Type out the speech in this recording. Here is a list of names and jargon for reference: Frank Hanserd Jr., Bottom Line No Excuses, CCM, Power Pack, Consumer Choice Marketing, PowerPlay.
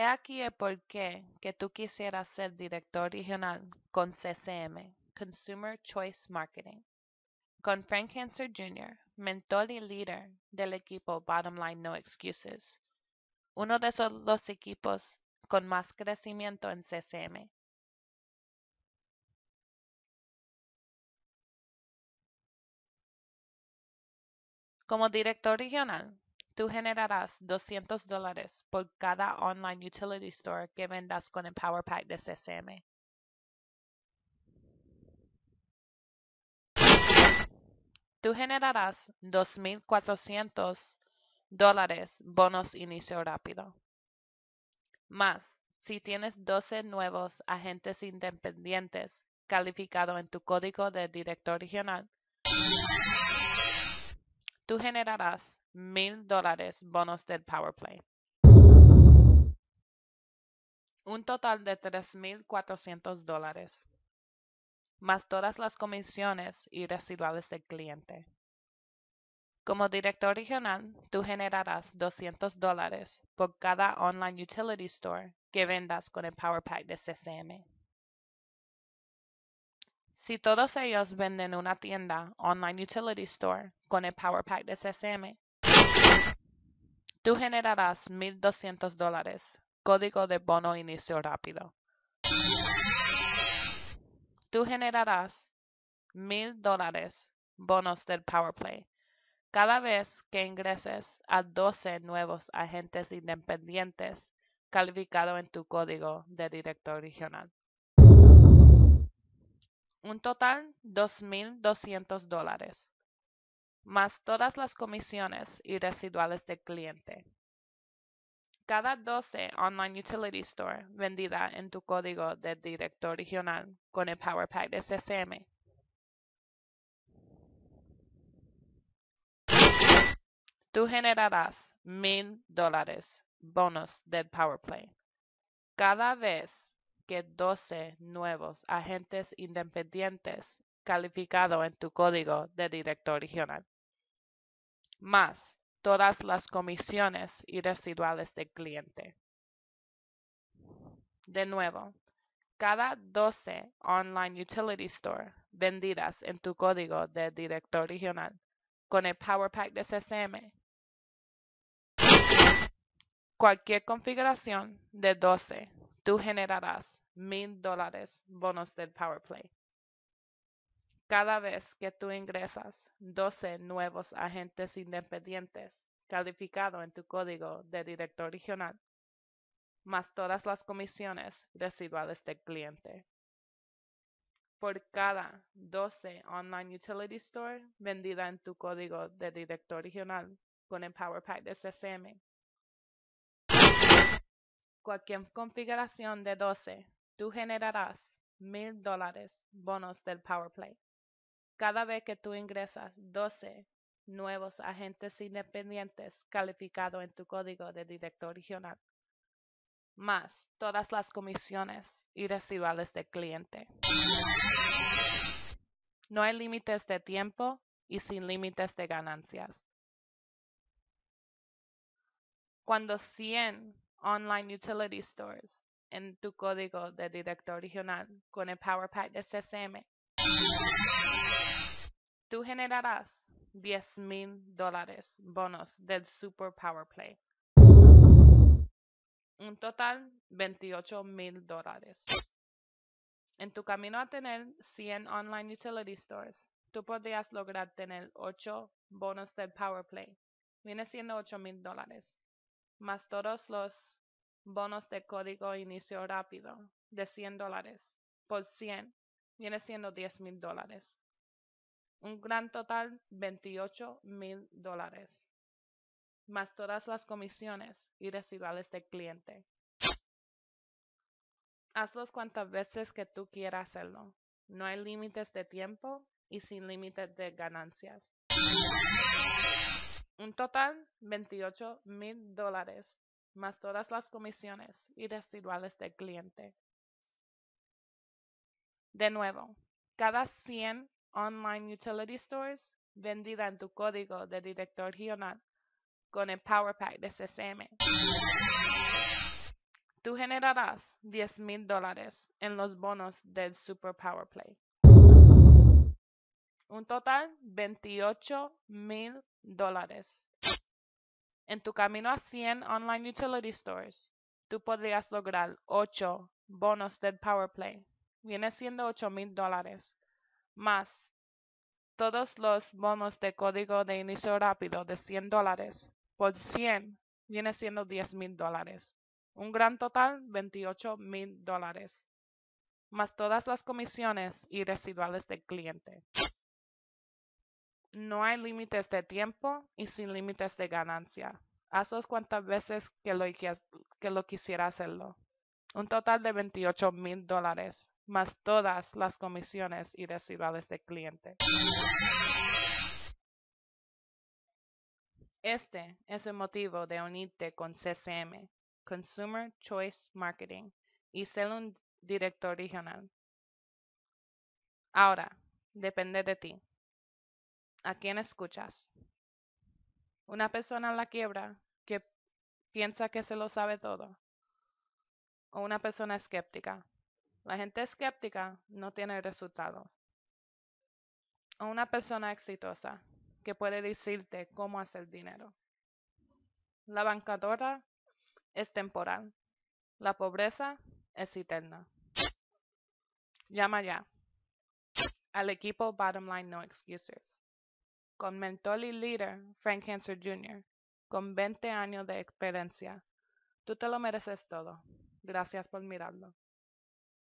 He aquí el porqué que tú quisieras ser director regional con CCM, Consumer Choice Marketing, con Frank Hanserd Jr., mentor y líder del equipo Bottom Line No Excuses, uno de los equipos con más crecimiento en CCM. Como director regional, tú generarás $200 por cada online utility store que vendas con el Power Pack de CCM. Tú generarás $2,400 bonos inicio rápido. Más, si tienes 12 nuevos agentes independientes calificados en tu código de director regional, tú generarás $1,000 bonos del PowerPlay. Un total de $3,400, más todas las comisiones y residuales del cliente. Como director regional, tú generarás $200 por cada online utility store que vendas con el Power Pack de CCM. Si todos ellos venden una tienda online utility store con el Power Pack de CCM, tú generarás $1,200 código de bono inicio rápido. Tú generarás $1,000 bonos del PowerPlay cada vez que ingreses a 12 nuevos agentes independientes calificados en tu código de director regional. Un total $2,200, más todas las comisiones y residuales del cliente. Cada 12 online utility store vendida en tu código de director regional con el Power Pack de CCM, tú generarás $1,000 bonos del PowerPlay cada vez que 12 nuevos agentes independientes calificados en tu código de director regional, más todas las comisiones y residuales del cliente. De nuevo, cada 12 online utility store vendidas en tu código de director regional con el Power Pack de CCM, cualquier configuración de 12, tú generarás $1,000 bonos del PowerPlay cada vez que tú ingresas 12 nuevos agentes independientes calificados en tu código de director regional, más todas las comisiones residuales del cliente. Por cada 12 online utility store vendida en tu código de director regional con el Power Pack de CCM, cualquier configuración de 12, tú generarás $1,000 bonos del PowerPlay cada vez que tú ingresas 12 nuevos agentes independientes calificados en tu código de director regional, más todas las comisiones y residuales del cliente. No hay límites de tiempo y sin límites de ganancias. Cuando 100 online utility stores en tu código de director regional con el Power Pack de CCM, tú generarás $10,000 bonos del Super Power Play. Un total $28,000. En tu camino a tener 100 online utility stores, tú podrías lograr tener 8 bonos del Power Play. Viene siendo $8,000. Más todos los bonos de código inicio rápido de $100 por 100 viene siendo $10,000. Un gran total $28,000, más todas las comisiones y residuales del cliente. Hazlos cuantas veces que tú quieras hacerlo. No hay límites de tiempo y sin límites de ganancias. Un total $28,000, más todas las comisiones y residuales del cliente. De nuevo, cada 100 online utility stores vendida en tu código de director regional con el Power Pack de CCM, Tú generarás $10,000 en los bonos del Super Power Play. Un total $28,000. En tu camino a 100 online utility stores, tú podrías lograr 8 bonos del Power Play. Viene siendo $8,000 más todos los bonos de código de inicio rápido de $100 por 100 viene siendo $10,000. Un gran total $28,000 más todas las comisiones y residuales del cliente. No hay límites de tiempo y sin límites de ganancia. Hazlo cuantas veces que lo quisiera hacerlo. Un total de $28,000 más todas las comisiones y residuales del cliente. Este es el motivo de unirte con CCM, Consumer Choice Marketing, y ser un director regional. Ahora, depende de ti. ¿A quién escuchas? ¿Una persona en la quiebra que piensa que se lo sabe todo? ¿O una persona escéptica? La gente escéptica no tiene resultados. ¿O una persona exitosa que puede decirte cómo hacer dinero? La bancarrota es temporal. La pobreza es eterna. Llama ya al equipo Bottom Line No Excuses, con mentor y líder Frank Hanserd Jr., con 20 años de experiencia. Tú te lo mereces todo. Gracias por mirarlo.